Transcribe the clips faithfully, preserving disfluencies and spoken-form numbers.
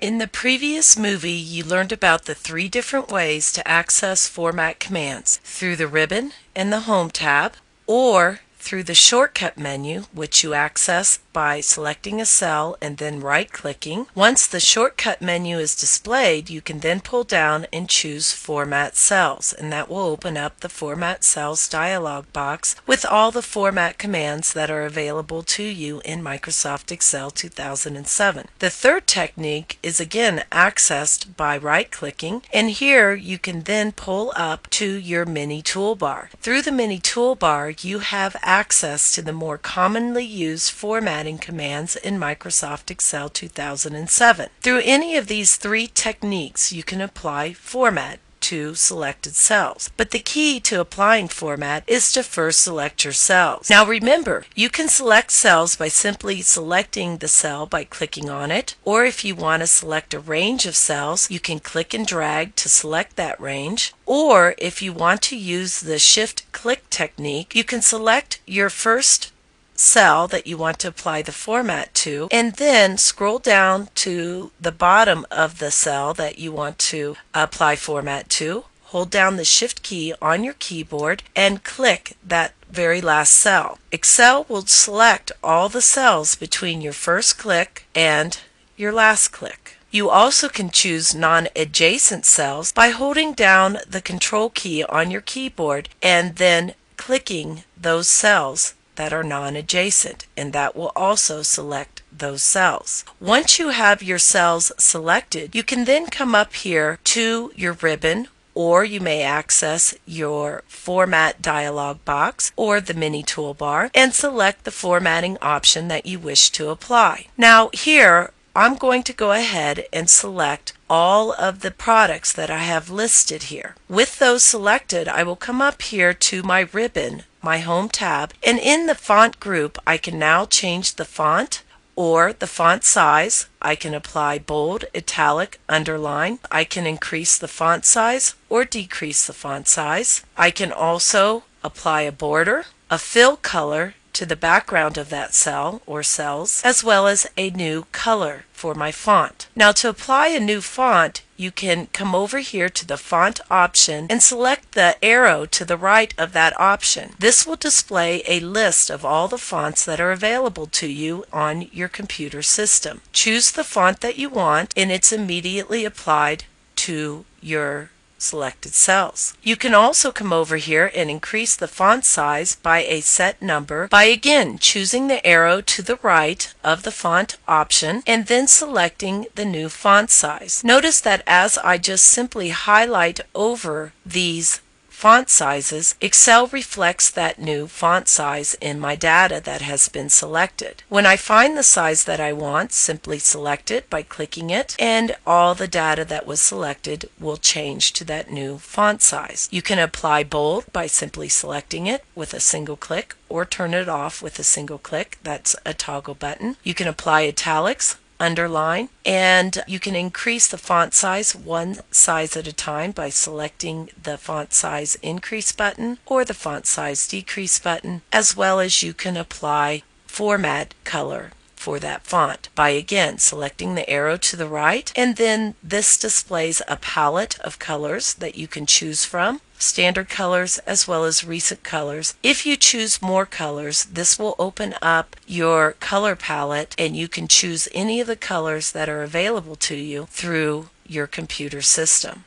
In the previous movie, you learned about the three different ways to access format commands, through the ribbon and the Home tab, or through the shortcut menu, which you access by selecting a cell and then right-clicking. Once the shortcut menu is displayed, you can then pull down and choose Format Cells, and that will open up the Format Cells dialog box with all the format commands that are available to you in Microsoft Excel two thousand seven. The third technique is again accessed by right-clicking, and here you can then pull up to your mini toolbar. Through the mini toolbar, you have access to the more commonly used formatting commands in Microsoft Excel two thousand seven. Through any of these three techniques, you can apply format to selected cells. But the key to applying format is to first select your cells. Now remember, you can select cells by simply selecting the cell by clicking on it, or if you want to select a range of cells, you can click and drag to select that range, or if you want to use the shift-click technique, you can select your first cell that you want to apply the format to and then scroll down to the bottom of the cell that you want to apply format to, hold down the shift key on your keyboard and click that very last cell. Excel will select all the cells between your first click and your last click. You also can choose non-adjacent cells by holding down the control key on your keyboard and then clicking those cells that are non-adjacent, and that will also select those cells. Once you have your cells selected, you can then come up here to your ribbon, or you may access your format dialog box or the mini toolbar and select the formatting option that you wish to apply. Now here I'm going to go ahead and select all of the products that I have listed here. With those selected, I will come up here to my ribbon, my Home tab, and in the font group I can now change the font or the font size. I can apply bold, italic, underline. I can increase the font size or decrease the font size. I can also apply a border, a fill color to the background of that cell or cells, as well as a new color for my font. Now to apply a new font, you can come over here to the font option and select the arrow to the right of that option. This will display a list of all the fonts that are available to you on your computer system. Choose the font that you want and it's immediately applied to your selected cells. You can also come over here and increase the font size by a set number by again choosing the arrow to the right of the font option and then selecting the new font size. Notice that as I just simply highlight over these font sizes, Excel reflects that new font size in my data that has been selected. When I find the size that I want, simply select it by clicking it, and all the data that was selected will change to that new font size. You can apply bold by simply selecting it with a single click, or turn it off with a single click. That's a toggle button. You can apply italics, underline, and you can increase the font size one size at a time by selecting the font size increase button or the font size decrease button, as well as you can apply format color for that font by again selecting the arrow to the right, and then this displays a palette of colors that you can choose from, standard colors as well as recent colors. If you choose more colors, this will open up your color palette and you can choose any of the colors that are available to you through your computer system.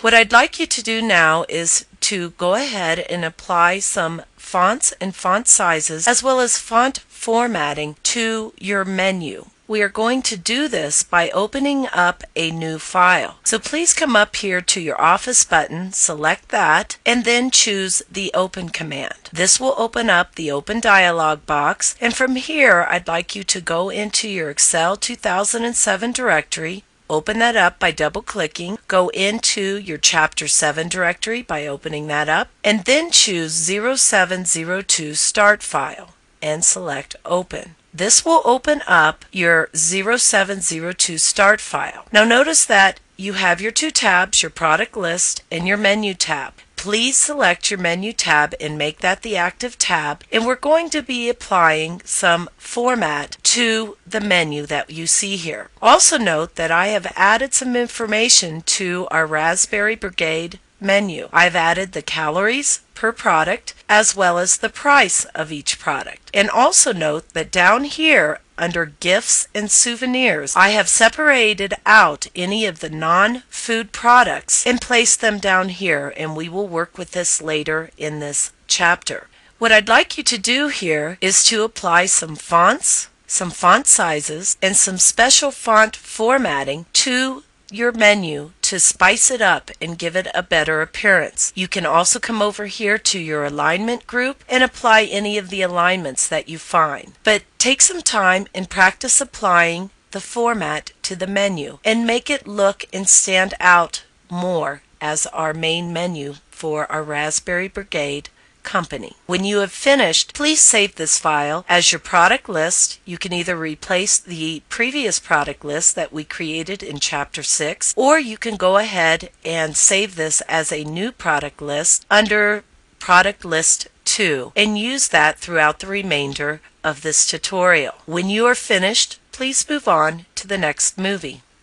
What I'd like you to do now is to go ahead and apply some fonts and font sizes as well as font formatting to your menu. We are going to do this by opening up a new file. So please come up here to your Office button, select that, and then choose the Open command. This will open up the Open dialog box, and from here I'd like you to go into your Excel two thousand seven directory. Open that up by double-clicking, go into your Chapter seven directory by opening that up, and then choose zero seven zero two Start File and select Open. This will open up your zero seven zero two Start File. Now notice that you have your two tabs, your Product List and your Menu tab. Please select your Menu tab and make that the active tab, and we're going to be applying some format to the menu that you see here. Also note that I have added some information to our Raspberry Brigade menu. I've added the calories per product as well as the price of each product. And also note that down here under gifts and souvenirs, I have separated out any of the non-food products and placed them down here, and we will work with this later in this chapter. What I'd like you to do here is to apply some fonts, some font sizes, and some special font formatting to your menu to spice it up and give it a better appearance. You can also come over here to your alignment group and apply any of the alignments that you find. But take some time and practice applying the format to the menu and make it look and stand out more as our main menu for our Raspberry Brigade company. When you have finished, please save this file as your product list. You can either replace the previous product list that we created in chapter six, or you can go ahead and save this as a new product list under product list two and use that throughout the remainder of this tutorial. When you are finished, please move on to the next movie.